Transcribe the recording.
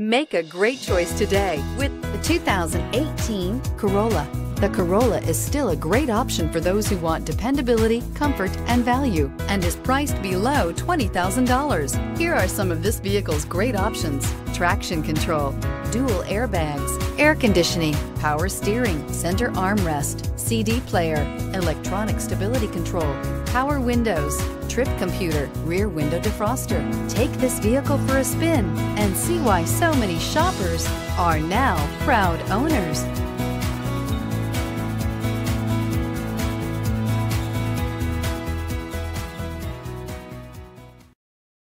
Make a great choice today with the 2018 Corolla. The Corolla is still a great option for those who want dependability, comfort, and value, and is priced below $20,000. Here are some of this vehicle's great options: traction control, dual airbags, air conditioning, power steering, center armrest, CD player, electronic stability control, power windows, trip computer, rear window defroster. Take this vehicle for a spin and see why so many shoppers are now proud owners.